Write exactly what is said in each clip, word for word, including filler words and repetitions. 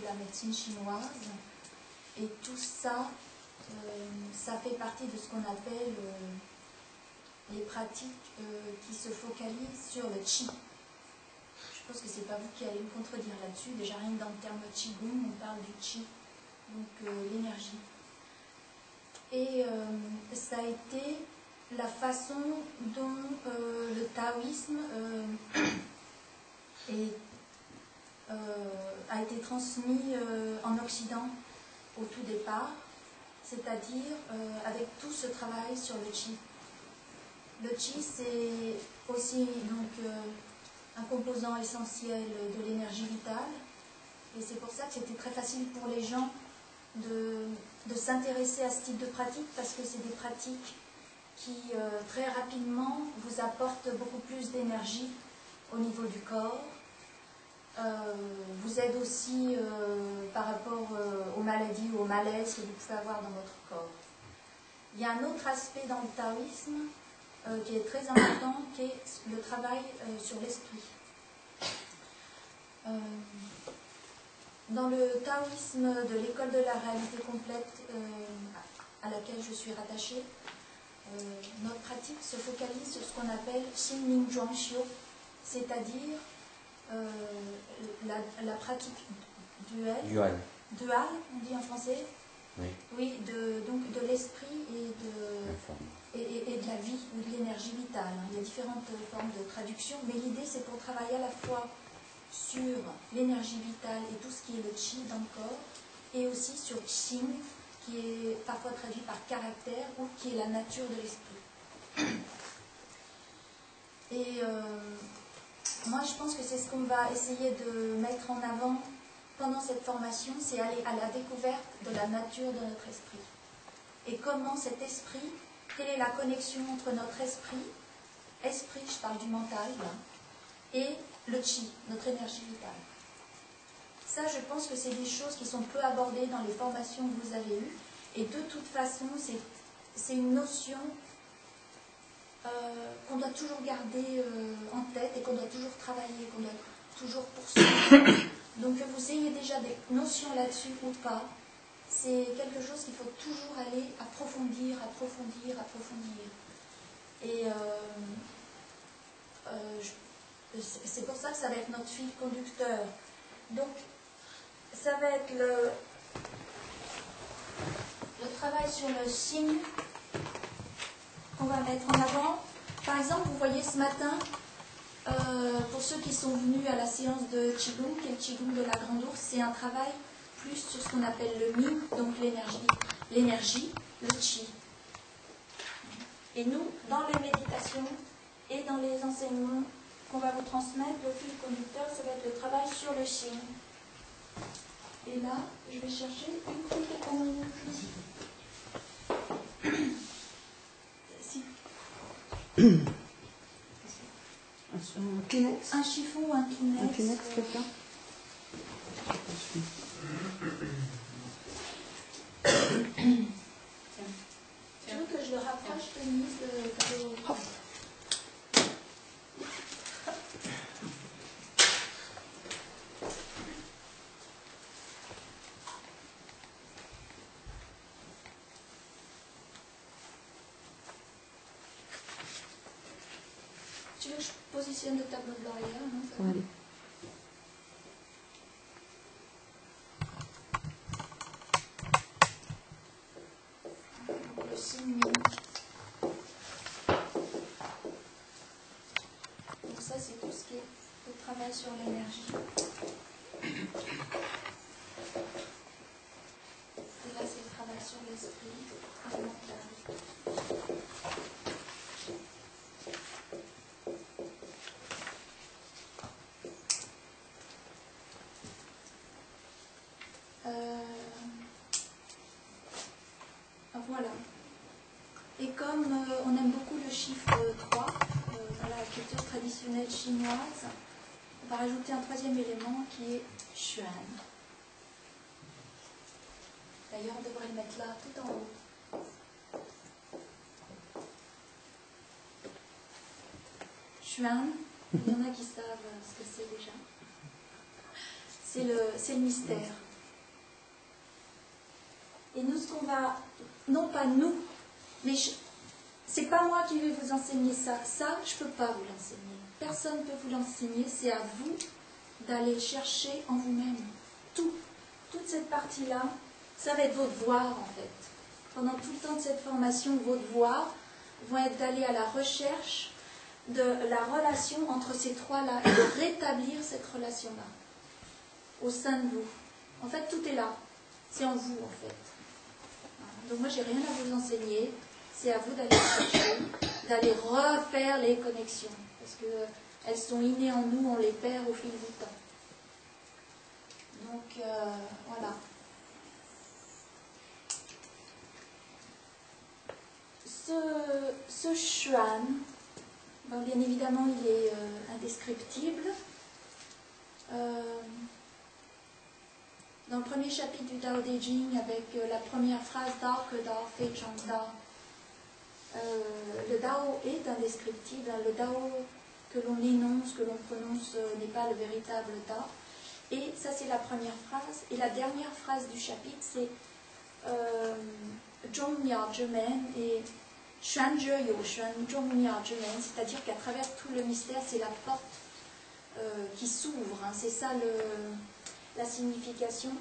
de la médecine chinoise. Et tout ça, euh, ça fait partie de ce qu'on appelle euh, les pratiques euh, qui se focalisent sur le qi. Je pense que c'est pas vous qui allez me contredire là-dessus. Déjà, rien que dans le terme qigong, on parle du qi, donc euh, l'énergie. Et euh, ça a été la façon dont euh, le taoïsme euh, est, euh, a été transmis euh, en Occident au tout départ, c'est-à-dire euh, avec tout ce travail sur le qi. Le qi, c'est aussi donc, euh, un composant essentiel de l'énergie vitale, et c'est pour ça que c'était très facile pour les gens de, de s'intéresser à ce type de pratique, parce que c'est des pratiques qui euh, très rapidement vous apportent beaucoup plus d'énergie au niveau du corps, euh, vous aide aussi euh, par rapport euh, aux maladies ou aux malaises que vous pouvez avoir dans votre corps. Il y a un autre aspect dans le taoïsme Euh, qui est très important, qui est le travail euh, sur l'esprit. Euh, dans le taoïsme de l'école de la réalité complète euh, à laquelle je suis rattachée, euh, notre pratique se focalise sur ce qu'on appelle Xing Ming Xuan, c'est-à-dire euh, la, la pratique duel, dual, dual, on dit en français, oui, oui de, donc de l'esprit et de... La forme. Et, et, et de la vie ou de l'énergie vitale. Il y a différentes formes de traduction, mais l'idée c'est pour travailler à la fois sur l'énergie vitale et tout ce qui est le qi dans le corps, et aussi sur qing, qui est parfois traduit par caractère ou qui est la nature de l'esprit. Et euh, moi je pense que c'est ce qu'on va essayer de mettre en avant pendant cette formation, c'est aller à la découverte de la nature de notre esprit. Et comment cet esprit, quelle est la connexion entre notre esprit, esprit, je parle du mental, et le qi, notre énergie vitale. Ça, je pense que c'est des choses qui sont peu abordées dans les formations que vous avez eues, et de toute façon, c'est une notion euh, qu'on doit toujours garder euh, en tête, et qu'on doit toujours travailler, qu'on doit toujours poursuivre. Donc que vous ayez déjà des notions là-dessus ou pas, c'est quelque chose qu'il faut toujours aller approfondir, approfondir, approfondir. Et euh, euh, c'est pour ça que ça va être notre fil conducteur. Donc, ça va être le, le travail sur le signe qu'on va mettre en avant. Par exemple, vous voyez ce matin, euh, pour ceux qui sont venus à la séance de Qigong, qui est le Qigong de la Grande Ourse, c'est un travail plus sur ce qu'on appelle le ming, donc l'énergie, le qi. Et nous, dans les méditations et dans les enseignements qu'on va vous transmettre, le fil conducteur, ça va être le travail sur le qi. Et là, je vais chercher une petite ici. Un kleenex. Un chiffon ou un kleenex. Un kleenex, quelqu'un. Tu veux que je le rapproche, Denis, de... de... Oh. Tu veux que je positionne le tableau de l'arrière, non? Ça va aller. Sur l'énergie. Et là, c'est le travail sur l'esprit et le mental. Euh, voilà. Et comme euh, on aime beaucoup le chiffre trois euh, dans la culture traditionnelle chinoise, on va rajouter un troisième élément qui est Xuan. D'ailleurs, on devrait le mettre là, tout en haut. Xuan, il y en a qui savent ce que c'est déjà. c'est le, c'est le mystère. Et nous, ce qu'on va, non pas nous, mais c'est pas moi qui vais vous enseigner ça. Ça, je peux pas vous l'enseigner. Personne ne peut vous l'enseigner. C'est à vous d'aller chercher en vous-même tout. Toute cette partie-là, ça va être votre devoir, en fait. Pendant tout le temps de cette formation, vos devoirs vont être d'aller à la recherche de la relation entre ces trois-là et de rétablir cette relation-là au sein de vous. En fait, tout est là. C'est en vous, en fait. Donc moi, j'ai rien à vous enseigner. C'est à vous d'aller chercher, d'aller refaire les connexions. Parce qu'elles sont innées en nous, on les perd au fil du temps. Donc, euh, voilà. Ce, ce Xuan, bon, bien évidemment, il est euh, indescriptible. Euh, dans le premier chapitre du Tao Te Ching, avec euh, la première phrase « Dao que Dao fait Chang Dao euh, », le Dao est indescriptible. Hein, le Dao que l'on énonce, que l'on prononce, euh, n'est pas le véritable Dao. Et ça, c'est la première phrase. Et la dernière phrase du chapitre, c'est euh, « Zhong Miao Je Men » et « Xuan Je Yo Xuan Zhong Miao Je Men », c'est-à-dire qu'à travers tout le mystère, c'est la porte euh, qui s'ouvre. Hein, c'est ça le, la signification.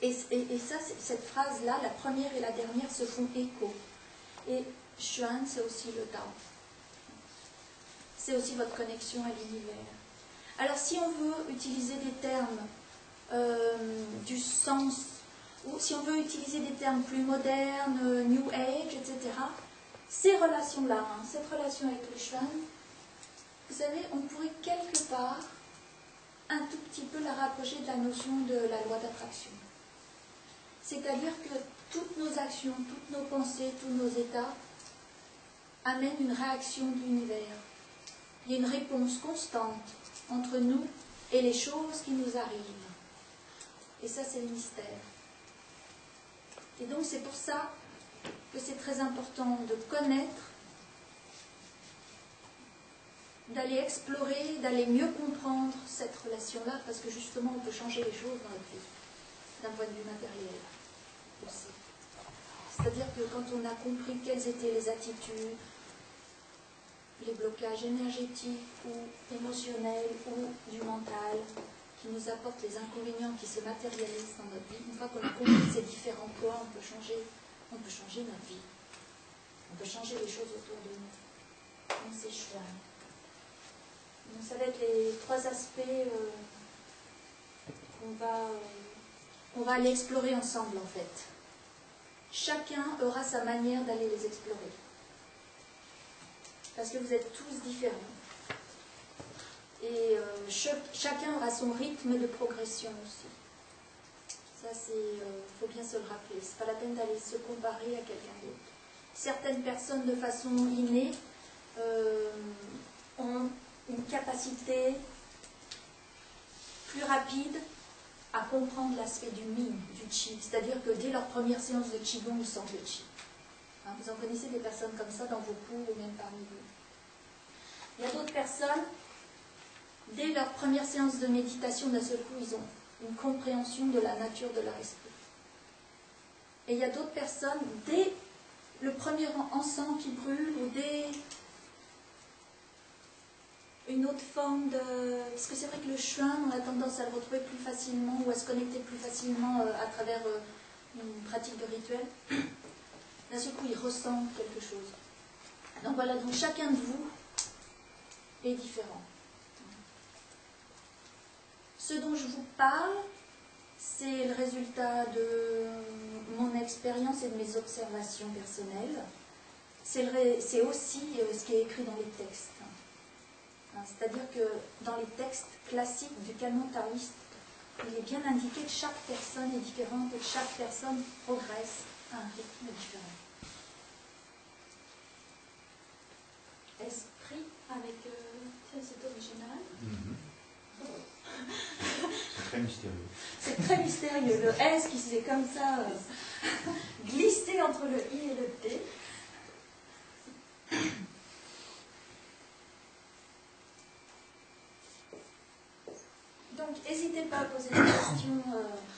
Et, et, et ça, cette phrase-là, la première et la dernière, se font écho. Et « Xuan », c'est aussi le Tao. C'est aussi votre connexion à l'univers. Alors, si on veut utiliser des termes euh, du sens, ou si on veut utiliser des termes plus modernes, euh, New Age, et cetera, ces relations-là, hein, cette relation avec le Xuan, vous savez, on pourrait quelque part un tout petit peu la rapprocher de la notion de la loi d'attraction. C'est-à-dire que toutes nos actions, toutes nos pensées, tous nos états amènent une réaction de l'univers. Il y a une réponse constante entre nous et les choses qui nous arrivent. Et ça, c'est le mystère. Et donc, c'est pour ça que c'est très important de connaître, d'aller explorer, d'aller mieux comprendre cette relation-là, parce que justement, on peut changer les choses dans notre vie, d'un point de vue matériel aussi. C'est-à-dire que quand on a compris quelles étaient les attitudes, les blocages énergétiques ou émotionnels ou du mental qui nous apportent les inconvénients qui se matérialisent dans notre vie. Une fois qu'on a compris ces différents corps, on peut changer, on peut changer notre vie. On peut changer les choses autour de nous. On s'échoue. Donc ça va être les trois aspects euh, qu'on va, euh, on va aller explorer ensemble en fait. Chacun aura sa manière d'aller les explorer. Parce que vous êtes tous différents. Et euh, ch chacun aura son rythme de progression aussi. Ça, c'est, euh, faut bien se le rappeler. C'est pas la peine d'aller se comparer à quelqu'un d'autre. Certaines personnes, de façon innée, euh, ont une capacité plus rapide à comprendre l'aspect du Ming, du Qi. C'est-à-dire que dès leur première séance de Qigong, ils sentent le Qi. Vous en connaissez des personnes comme ça dans vos cours ou même parmi vous. Il y a d'autres personnes, dès leur première séance de méditation, d'un seul coup, ils ont une compréhension de la nature de leur esprit. Et il y a d'autres personnes, dès le premier encens qui brûle, ou dès une autre forme de... Parce que c'est vrai que le Xuan, on a tendance à le retrouver plus facilement, ou à se connecter plus facilement à travers une pratique de rituel. D'un seul coup, ils ressentent quelque chose. Donc voilà, donc chacun de vous est différent. Ce dont je vous parle, c'est le résultat de mon expérience et de mes observations personnelles. C'est aussi ce qui est écrit dans les textes. C'est-à-dire que dans les textes classiques du canon taoïste, il est bien indiqué que chaque personne est différente et que chaque personne progresse à un rythme différent. Esprit avec euh, c'est original. Mm-hmm. Oh. C'est très mystérieux. C'est très mystérieux. Le S qui s'est comme ça euh, glissé entre le I et le T. Donc, n'hésitez pas poser de questions. Euh...